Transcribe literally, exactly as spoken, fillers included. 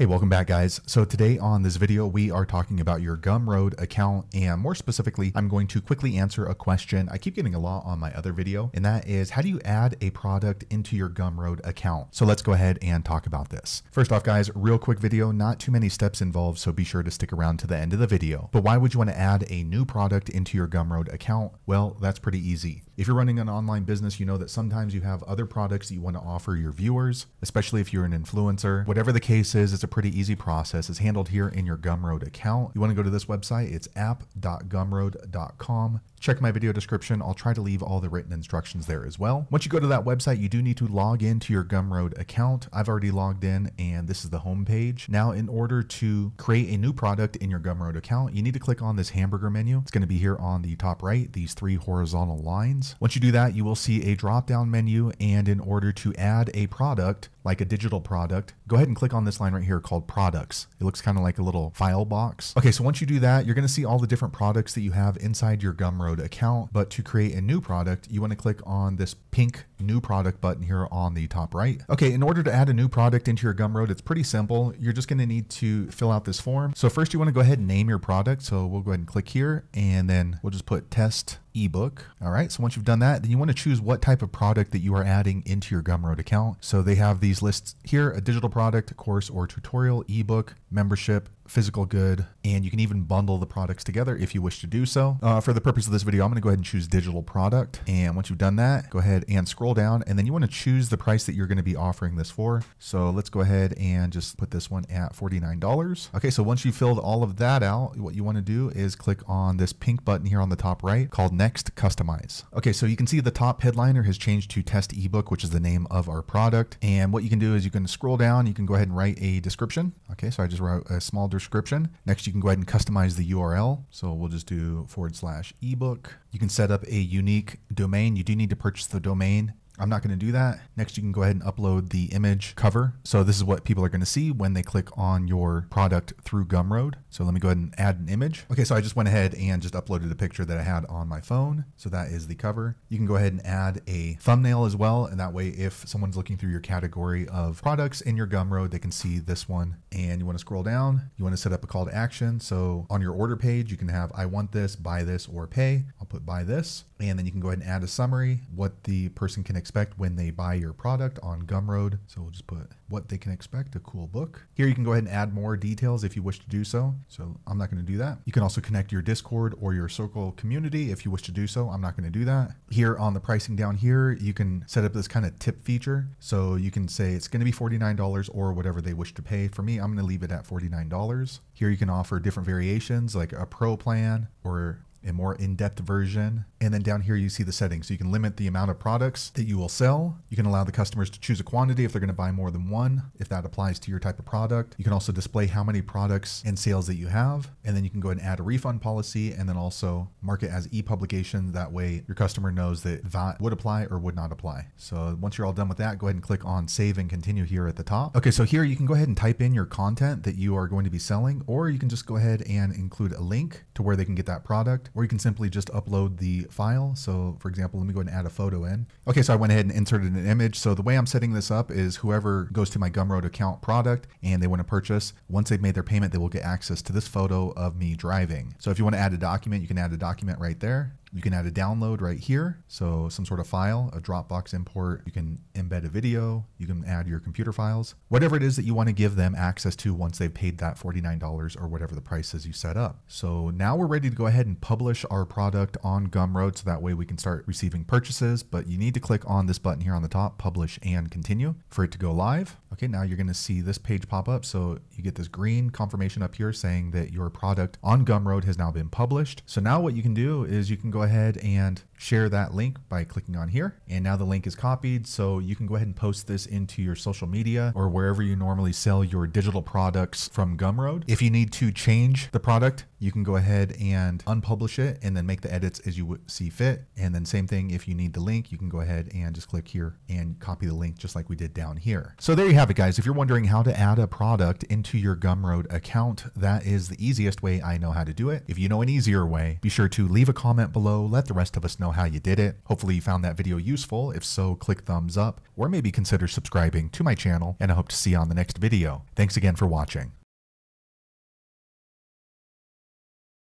Hey, welcome back guys. So today on this video, we are talking about your Gumroad account, and more specifically, I'm going to quickly answer a question I keep getting a lot on my other video, and that is, how do you add a product into your Gumroad account? So let's go ahead and talk about this. First off guys, real quick video, not too many steps involved, so be sure to stick around to the end of the video. But why would you want to add a new product into your Gumroad account? Well, that's pretty easy. If you're running an online business, you know that sometimes you have other products that you want to offer your viewers, especially if you're an influencer. Whatever the case is, it's a pretty easy process. It's handled here in your Gumroad account. You want to go to this website. It's app dot gumroad dot com. Check my video description. I'll try to leave all the written instructions there as well. Once you go to that website, you do need to log into your Gumroad account. I've already logged in, and this is the home page. Now, in order to create a new product in your Gumroad account, you need to click on this hamburger menu. It's going to be here on the top right, these three horizontal lines. Once you do that, you will see a drop-down menu, and in order to add a product, like a digital product, go ahead and click on this line right here called products. It looks kind of like a little file box. Okay, so once you do that, you're going to see all the different products that you have inside your Gumroad account. But to create a new product, you want to click on this pink new product button here on the top right. Okay, in order to add a new product into your Gumroad, it's pretty simple. You're just going to need to fill out this form. So first you want to go ahead and name your product. So we'll go ahead and click here, and then we'll just put test ebook. All right, so once you've done that, then you want to choose what type of product that you are adding into your Gumroad account. So they have these lists here: a digital product, course or tutorial, ebook, membership, physical good, and you can even bundle the products together if you wish to do so. Uh, for the purpose of this video, I'm going to go ahead and choose digital product. And once you've done that, go ahead and scroll down, and then you want to choose the price that you're going to be offering this for. So let's go ahead and just put this one at forty-nine dollars. Okay, so once you filled all of that out, what you want to do is click on this pink button here on the top right called Next, Customize. Okay, so you can see the top headliner has changed to Test Ebook, which is the name of our product. And what you can do is you can scroll down, you can go ahead and write a description. Okay, so I just wrote a small description. description. Next, you can go ahead and customize the U R L. So we'll just do forward slash ebook. You can set up a unique domain. You do need to purchase the domain. I'm not going to do that. Next, you can go ahead and upload the image cover. So this is what people are going to see when they click on your product through Gumroad. So let me go ahead and add an image. Okay, so I just went ahead and just uploaded a picture that I had on my phone. So that is the cover. You can go ahead and add a thumbnail as well. And that way, if someone's looking through your category of products in your Gumroad, they can see this one. And you want to scroll down. You want to set up a call to action. So on your order page, you can have, I want this, buy this, or pay. I'll put buy this. And then you can go ahead and add a summary, what the person can expect expect when they buy your product on Gumroad. So we'll just put what they can expect, a cool book. Here you can go ahead and add more details if you wish to do so. So I'm not going to do that. You can also connect your Discord or your Circle community if you wish to do so. I'm not going to do that. Here on the pricing down here, you can set up this kind of tip feature. So you can say it's going to be forty-nine dollars or whatever they wish to pay. For me, I'm going to leave it at forty-nine dollars. Here you can offer different variations like a pro plan or a more in-depth version. And then down here, you see the settings. So you can limit the amount of products that you will sell. You can allow the customers to choose a quantity if they're going to buy more than one, if that applies to your type of product. You can also display how many products and sales that you have. And then you can go ahead and add a refund policy, and then also mark it as e-publication. That way your customer knows that that would apply or would not apply. So once you're all done with that, go ahead and click on save and continue here at the top. Okay, so here you can go ahead and type in your content that you are going to be selling, or you can just go ahead and include a link to where they can get that product, or you can simply just upload the file. So for example, let me go ahead and add a photo in. Okay, so I went ahead and inserted an image. So the way I'm setting this up is whoever goes to my Gumroad account product and they want to purchase, once they've made their payment, they will get access to this photo of me driving. So if you want to add a document, you can add a document right there. You can add a download right here. So some sort of file, a Dropbox import, you can embed a video, you can add your computer files, whatever it is that you want to give them access to once they've paid that forty-nine dollars or whatever the price is you set up. So now we're ready to go ahead and publish our product on Gumroad. So that way we can start receiving purchases, but you need to click on this button here on the top, publish and continue, for it to go live. Okay, now you're going to see this page pop up. So you get this green confirmation up here saying that your product on Gumroad has now been published. So now what you can do is you can go Go ahead and share that link by clicking on here. And now the link is copied. So you can go ahead and post this into your social media or wherever you normally sell your digital products from Gumroad. If you need to change the product, you can go ahead and unpublish it and then make the edits as you see fit. And then same thing, if you need the link, you can go ahead and just click here and copy the link just like we did down here. So there you have it guys. If you're wondering how to add a product into your Gumroad account, that is the easiest way I know how to do it. If you know an easier way, be sure to leave a comment below below. Let the rest of us know how you did it. Hopefully you found that video useful. If so, click thumbs up or maybe consider subscribing to my channel, and I hope to see you on the next video. Thanks again for watching.